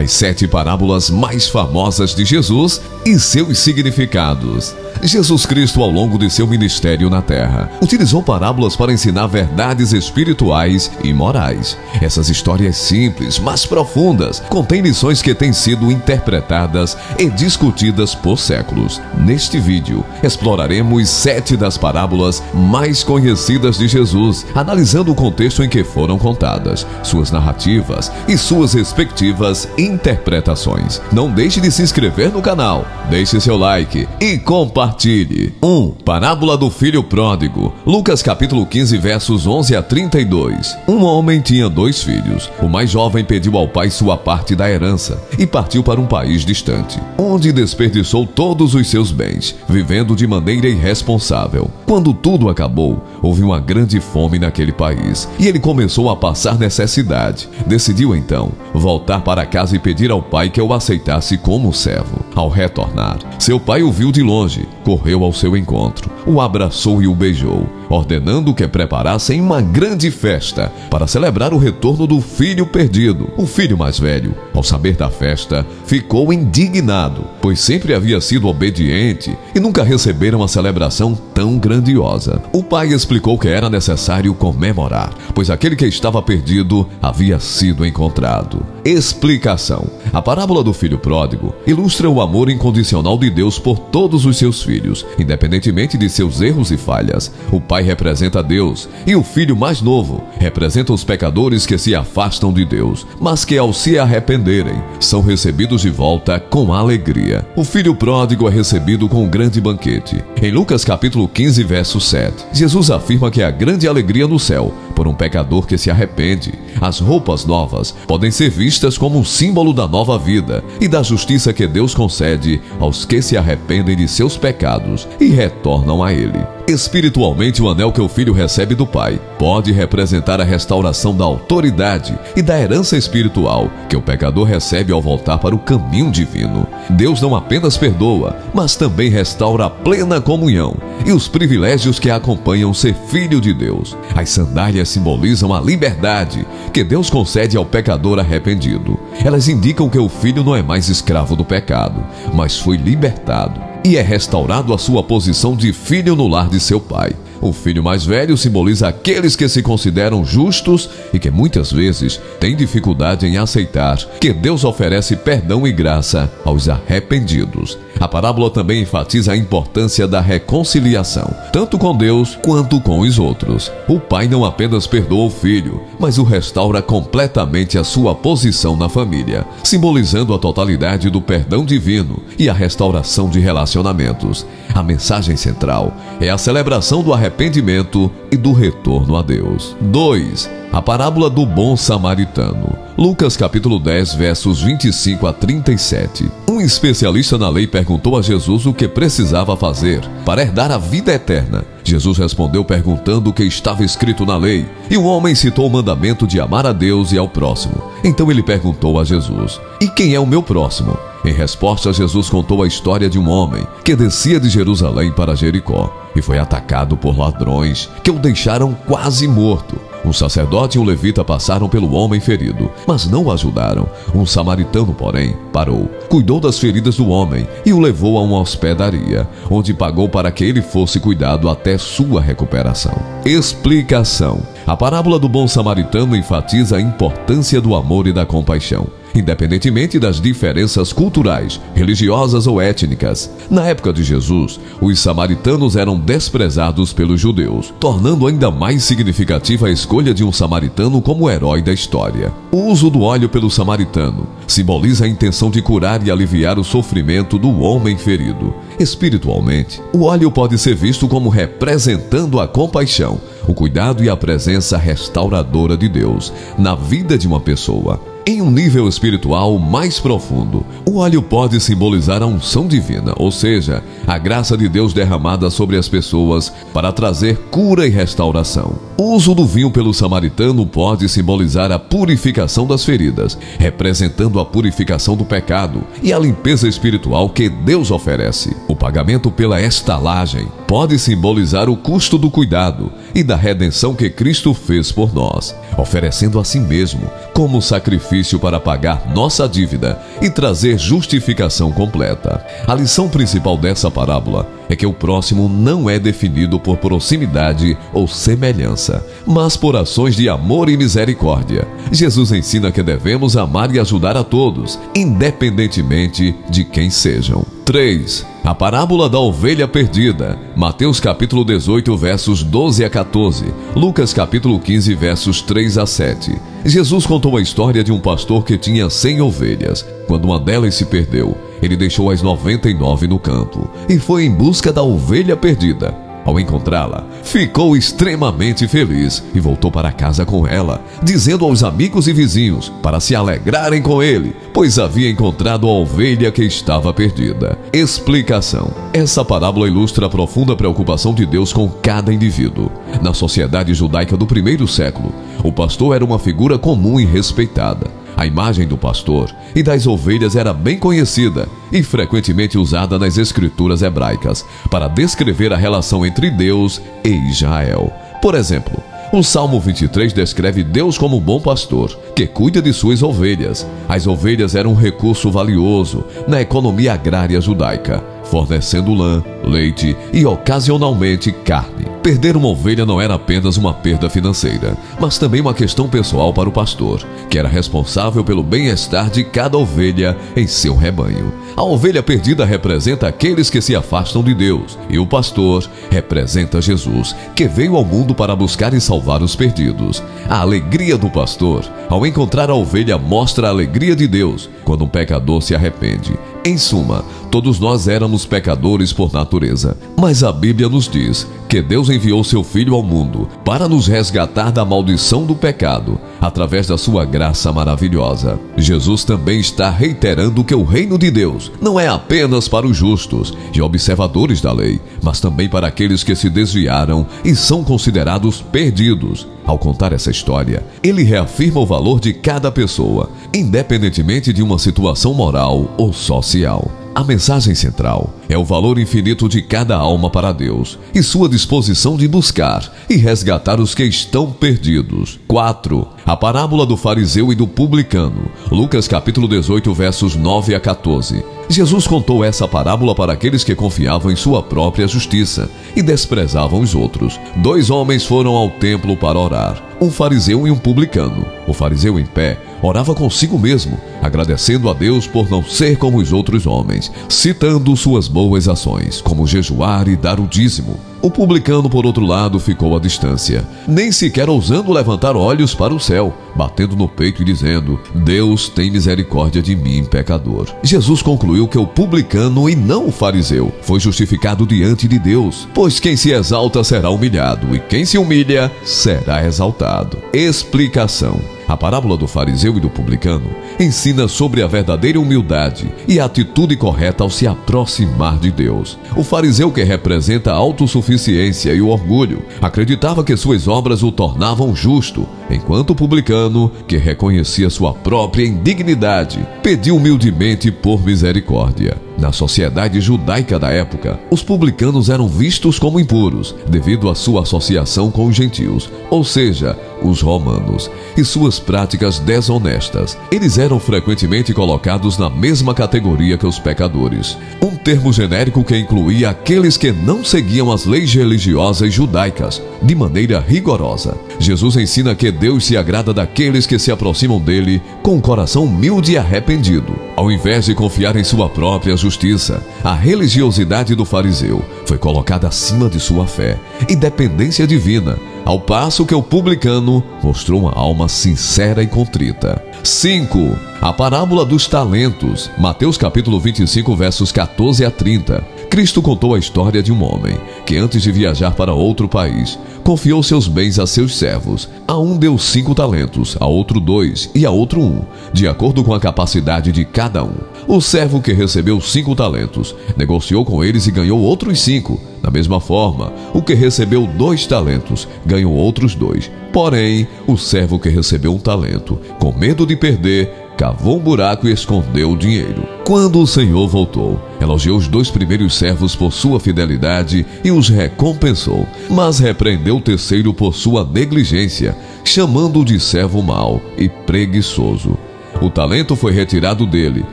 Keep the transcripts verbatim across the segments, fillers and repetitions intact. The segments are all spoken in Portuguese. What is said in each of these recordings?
as sete parábolas mais famosas de Jesus e seus significados. Jesus Cristo, ao longo de seu ministério na Terra, utilizou parábolas para ensinar verdades espirituais e morais. Essas histórias simples, mas profundas, contêm lições que têm sido interpretadas e discutidas por séculos. Neste vídeo, exploraremos sete das parábolas mais conhecidas de Jesus, analisando o contexto em que foram contadas, suas narrativas e suas respectivas interpretações. Não deixe de se inscrever no canal, deixe seu like e compartilhe. um. Parábola do Filho Pródigo. Lucas capítulo quinze, versos onze a trinta e dois. Um homem tinha dois filhos. O mais jovem pediu ao pai sua parte da herança e partiu para um país distante, onde desperdiçou todos os seus bens, vivendo de maneira irresponsável. Quando tudo acabou, houve uma grande fome naquele país e ele começou a passar necessidade. Decidiu então voltar para casa e pedir ao pai que o aceitasse como servo. Ao retornar, seu pai o viu de longe, correu ao seu encontro, o abraçou e o beijou, ordenando que preparassem uma grande festa para celebrar o retorno do filho perdido. O filho mais velho, ao saber da festa, ficou indignado, pois sempre havia sido obediente e nunca recebera uma celebração tão grandiosa. O pai explicou que era necessário comemorar, pois aquele que estava perdido havia sido encontrado. Explicação: a parábola do filho pródigo ilustra o amor incondicional de Deus por todos os seus filhos, independentemente de seus erros e falhas. O pai representa Deus e o filho mais novo representa os pecadores que se afastam de Deus, mas que ao se arrependerem, são recebidos de volta com alegria. O filho pródigo é recebido com um grande banquete. Em Lucas capítulo quinze, verso sete, Jesus afirma que há grande alegria no céu por um pecador que se arrepende. As roupas novas podem ser vistas como um símbolo da nova vida e da justiça que Deus concede aos que se arrependem de seus pecados e retornam a Ele. Espiritualmente, o anel que o filho recebe do pai pode representar a restauração da autoridade e da herança espiritual que o pecador recebe ao voltar para o caminho divino. Deus não apenas perdoa, mas também restaura a plena comunhão e os privilégios que acompanham ser filho de Deus. As sandálias simbolizam a liberdade que Deus concede ao pecador arrependido. Elas indicam que o filho não é mais escravo do pecado, mas foi libertado e é restaurado à sua posição de filho no lar de seu pai. O filho mais velho simboliza aqueles que se consideram justos e que muitas vezes têm dificuldade em aceitar que Deus oferece perdão e graça aos arrependidos. A parábola também enfatiza a importância da reconciliação, tanto com Deus quanto com os outros. O pai não apenas perdoa o filho, mas o restaura completamente à sua posição na família, simbolizando a totalidade do perdão divino e a restauração de relacionamentos. A mensagem central é a celebração do arrependimento arrependimento e do retorno a Deus. dois. A parábola do bom samaritano. Lucas capítulo dez, versos vinte e cinco a trinta e sete. Um especialista na lei perguntou a Jesus o que precisava fazer para herdar a vida eterna. Jesus respondeu perguntando o que estava escrito na lei, e o homem citou o mandamento de amar a Deus e ao próximo. Então ele perguntou a Jesus: "E quem é o meu próximo?" Em resposta, Jesus contou a história de um homem que descia de Jerusalém para Jericó e foi atacado por ladrões que o deixaram quase morto. Um sacerdote e um levita passaram pelo homem ferido, mas não o ajudaram. Um samaritano, porém, parou, cuidou das feridas do homem e o levou a uma hospedaria, onde pagou para que ele fosse cuidado até sua recuperação. Explicação: a parábola do bom samaritano enfatiza a importância do amor e da compaixão, independentemente das diferenças culturais, religiosas ou étnicas. Na época de Jesus, os samaritanos eram desprezados pelos judeus, tornando ainda mais significativa a escolha de um samaritano como herói da história. O uso do óleo pelo samaritano simboliza a intenção de curar e aliviar o sofrimento do homem ferido. Espiritualmente, o óleo pode ser visto como representando a compaixão, o cuidado e a presença restauradora de Deus na vida de uma pessoa. Em um nível espiritual mais profundo, o óleo pode simbolizar a unção divina, ou seja, a graça de Deus derramada sobre as pessoas para trazer cura e restauração. O uso do vinho pelo samaritano pode simbolizar a purificação das feridas, representando a purificação do pecado e a limpeza espiritual que Deus oferece. O pagamento pela estalagem pode simbolizar o custo do cuidado e da redenção que Cristo fez por nós, oferecendo a si mesmo como sacrifício para pagar nossa dívida e trazer justificação completa. A lição principal dessa parábola é que o próximo não é definido por proximidade ou semelhança, mas por ações de amor e misericórdia. Jesus ensina que devemos amar e ajudar a todos, independentemente de quem sejam. três. A parábola da ovelha perdida. Mateus capítulo dezoito, versos doze a quatorze. Lucas capítulo quinze, versos três a sete. Jesus contou a história de um pastor que tinha cem ovelhas. Quando uma delas se perdeu, ele deixou as noventa e nove no campo e foi em busca da ovelha perdida. Ao encontrá-la, ficou extremamente feliz e voltou para casa com ela, dizendo aos amigos e vizinhos para se alegrarem com ele, pois havia encontrado a ovelha que estava perdida. Explicação: essa parábola ilustra a profunda preocupação de Deus com cada indivíduo. Na sociedade judaica do primeiro século, o pastor era uma figura comum e respeitada. A imagem do pastor e das ovelhas era bem conhecida e frequentemente usada nas escrituras hebraicas para descrever a relação entre Deus e Israel. Por exemplo, o Salmo vinte e três descreve Deus como um bom pastor, que cuida de suas ovelhas. As ovelhas eram um recurso valioso na economia agrária judaica, fornecendo lã, leite e, ocasionalmente, carne. Perder uma ovelha não era apenas uma perda financeira, mas também uma questão pessoal para o pastor, que era responsável pelo bem-estar de cada ovelha em seu rebanho. A ovelha perdida representa aqueles que se afastam de Deus, e o pastor representa Jesus, que veio ao mundo para buscar e salvar os perdidos. A alegria do pastor ao encontrar a ovelha mostra a alegria de Deus quando um pecador se arrepende. Em suma, todos nós éramos pecadores por natureza, mas a Bíblia nos diz que Deus enviou seu Filho ao mundo para nos resgatar da maldição do pecado, através da sua graça maravilhosa. Jesus também está reiterando que o reino de Deus não é apenas para os justos e observadores da lei, mas também para aqueles que se desviaram e são considerados perdidos. Ao contar essa história, ele reafirma o valor de cada pessoa, independentemente de uma situação moral ou social. A mensagem central é o valor infinito de cada alma para Deus e sua disposição de buscar e resgatar os que estão perdidos. quatro. A parábola do fariseu e do publicano. Lucas capítulo dezoito, versos nove a quatorze. Jesus contou essa parábola para aqueles que confiavam em sua própria justiça e desprezavam os outros. Dois homens foram ao templo para orar, um fariseu e um publicano. O fariseu, em pé, orava consigo mesmo, agradecendo a Deus por não ser como os outros homens, citando suas boas ações, como jejuar e dar o dízimo. O publicano, por outro lado, ficou à distância, nem sequer ousando levantar olhos para o céu, batendo no peito e dizendo: Deus, tem misericórdia de mim, pecador. Jesus concluiu que o publicano, e não o fariseu, foi justificado diante de Deus, pois quem se exalta será humilhado, e quem se humilha será exaltado. Explicação: a parábola do fariseu e do publicano ensina sobre a verdadeira humildade e a atitude correta ao se aproximar de Deus. O fariseu, que representa a autossuficiência e o orgulho, acreditava que suas obras o tornavam justo, enquanto o publicano, que reconhecia sua própria indignidade, pediu humildemente por misericórdia. Na sociedade judaica da época, os publicanos eram vistos como impuros devido à sua associação com os gentios, ou seja, os romanos, e suas práticas desonestas. Eles eram frequentemente colocados na mesma categoria que os pecadores, um termo genérico que incluía aqueles que não seguiam as leis religiosas judaicas de maneira rigorosa. Jesus ensina que Deus se agrada daqueles que se aproximam dele com um coração humilde e arrependido. Ao invés de confiar em sua própria justiça, Justiça, a religiosidade do fariseu foi colocada acima de sua fé e dependência divina, ao passo que o publicano mostrou uma alma sincera e contrita. cinco. A parábola dos talentos. Mateus capítulo vinte e cinco, versos quatorze a trinta. Cristo contou a história de um homem que, antes de viajar para outro país, confiou seus bens a seus servos. A um deu cinco talentos, a outro dois e a outro um, de acordo com a capacidade de cada um. O servo que recebeu cinco talentos, negociou com eles e ganhou outros cinco. Da mesma forma, o que recebeu dois talentos, ganhou outros dois. Porém, o servo que recebeu um talento, com medo de perder, cavou um buraco e escondeu o dinheiro. Quando o Senhor voltou, elogiou os dois primeiros servos por sua fidelidade e os recompensou, mas repreendeu o terceiro por sua negligência, chamando-o de servo mau e preguiçoso. O talento foi retirado dele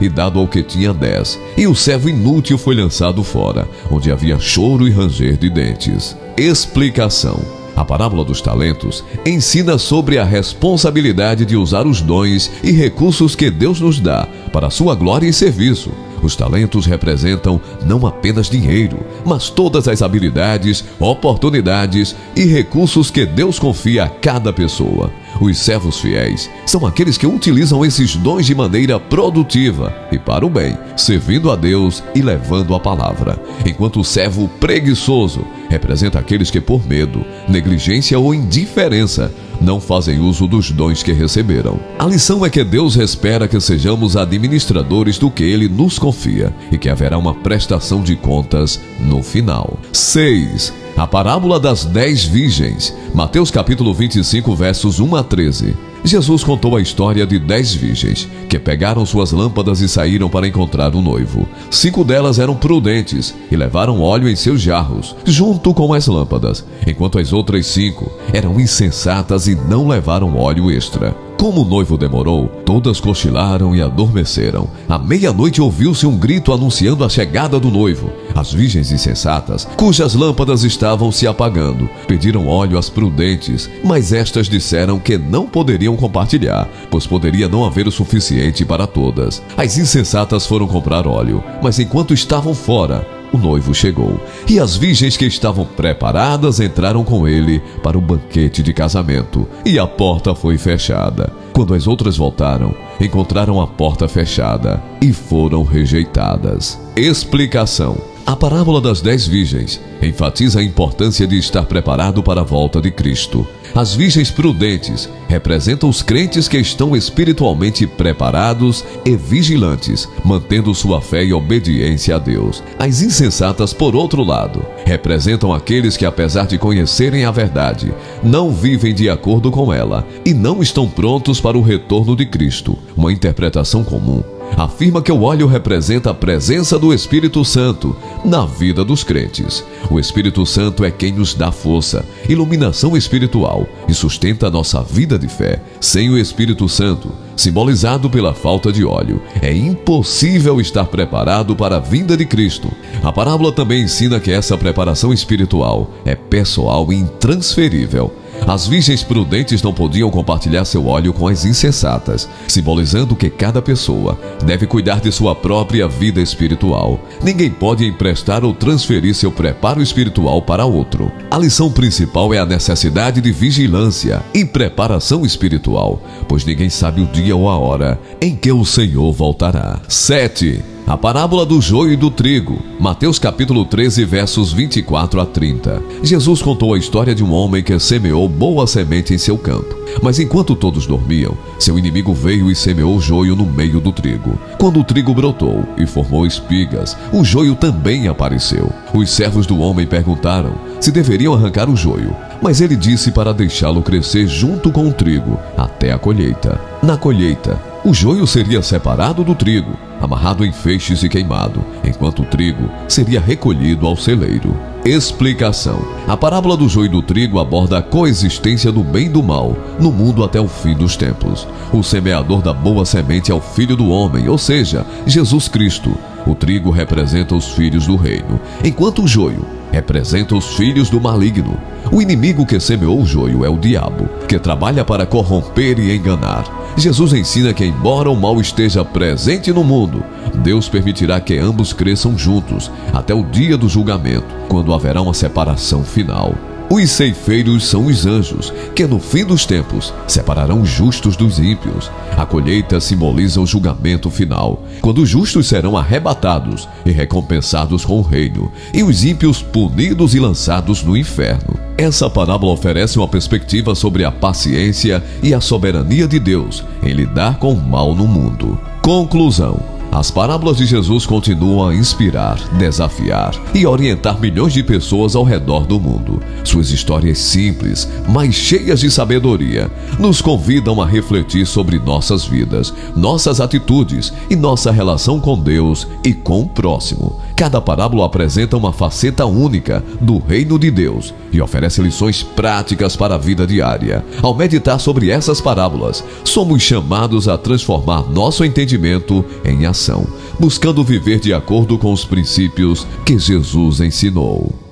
e dado ao que tinha dez, e o servo inútil foi lançado fora, onde havia choro e ranger de dentes. Explicação. A parábola dos talentos ensina sobre a responsabilidade de usar os dons e recursos que Deus nos dá para a sua glória e serviço. Os talentos representam não apenas dinheiro, mas todas as habilidades, oportunidades e recursos que Deus confia a cada pessoa. Os servos fiéis são aqueles que utilizam esses dons de maneira produtiva e para o bem, servindo a Deus e levando a palavra. Enquanto o servo preguiçoso representa aqueles que por medo, negligência ou indiferença não fazem uso dos dons que receberam. A lição é que Deus espera que sejamos administradores do que Ele nos confia e que haverá uma prestação de contas no final. seis. A parábola das dez virgens. Mateus capítulo vinte e cinco, versos um a treze. Jesus contou a história de dez virgens, que pegaram suas lâmpadas e saíram para encontrar o noivo. Cinco delas eram prudentes e levaram óleo em seus jarros, junto com as lâmpadas, enquanto as outras cinco eram insensatas e não levaram óleo extra. Como o noivo demorou, todas cochilaram e adormeceram. À meia-noite ouviu-se um grito anunciando a chegada do noivo. As virgens insensatas, cujas lâmpadas estavam se apagando, pediram óleo às prudentes, mas estas disseram que não poderiam compartilhar, pois poderia não haver o suficiente para todas. As insensatas foram comprar óleo, mas enquanto estavam fora, o noivo chegou, e as virgens que estavam preparadas entraram com ele para o banquete de casamento, e a porta foi fechada. Quando as outras voltaram, encontraram a porta fechada e foram rejeitadas. Explicação. A parábola das dez virgens enfatiza a importância de estar preparado para a volta de Cristo. As virgens prudentes representam os crentes que estão espiritualmente preparados e vigilantes, mantendo sua fé e obediência a Deus. As insensatas, por outro lado, representam aqueles que, apesar de conhecerem a verdade, não vivem de acordo com ela e não estão prontos para o retorno de Cristo. Uma interpretação comum afirma que o óleo representa a presença do Espírito Santo na vida dos crentes. O Espírito Santo é quem nos dá força, iluminação espiritual e sustenta a nossa vida de fé. Sem o Espírito Santo, simbolizado pela falta de óleo, é impossível estar preparado para a vinda de Cristo. A parábola também ensina que essa preparação espiritual é pessoal e intransferível. As virgens prudentes não podiam compartilhar seu óleo com as insensatas, simbolizando que cada pessoa deve cuidar de sua própria vida espiritual. Ninguém pode emprestar ou transferir seu preparo espiritual para outro. A lição principal é a necessidade de vigilância e preparação espiritual, pois ninguém sabe o dia ou a hora em que o Senhor voltará. sete. A parábola do joio e do trigo. Mateus capítulo treze, versos vinte e quatro a trinta. Jesus contou a história de um homem que semeou boa semente em seu campo. Mas enquanto todos dormiam, seu inimigo veio e semeou o joio no meio do trigo. Quando o trigo brotou e formou espigas, o joio também apareceu. Os servos do homem perguntaram se deveriam arrancar o joio, mas ele disse para deixá-lo crescer junto com o trigo até a colheita. Na colheita, o joio seria separado do trigo, amarrado em feixes e queimado, enquanto o trigo seria recolhido ao celeiro. Explicação. A parábola do joio e do trigo aborda a coexistência do bem e do mal no mundo até o fim dos tempos. O semeador da boa semente é o Filho do Homem, ou seja, Jesus Cristo. O trigo representa os filhos do reino, enquanto o joio representa os filhos do maligno. O inimigo que semeou o joio é o diabo, que trabalha para corromper e enganar. Jesus ensina que, embora o mal esteja presente no mundo, Deus permitirá que ambos cresçam juntos até o dia do julgamento, quando haverá uma separação final. Os ceifeiros são os anjos, que no fim dos tempos separarão os justos dos ímpios. A colheita simboliza o julgamento final, quando os justos serão arrebatados e recompensados com o reino, e os ímpios punidos e lançados no inferno. Essa parábola oferece uma perspectiva sobre a paciência e a soberania de Deus em lidar com o mal no mundo. Conclusão. A As parábolas de Jesus continuam a inspirar, desafiar e orientar milhões de pessoas ao redor do mundo. Suas histórias simples, mas cheias de sabedoria, nos convidam a refletir sobre nossas vidas, nossas atitudes e nossa relação com Deus e com o próximo. Cada parábola apresenta uma faceta única do reino de Deus e oferece lições práticas para a vida diária. Ao meditar sobre essas parábolas, somos chamados a transformar nosso entendimento em ação, buscando viver de acordo com os princípios que Jesus ensinou.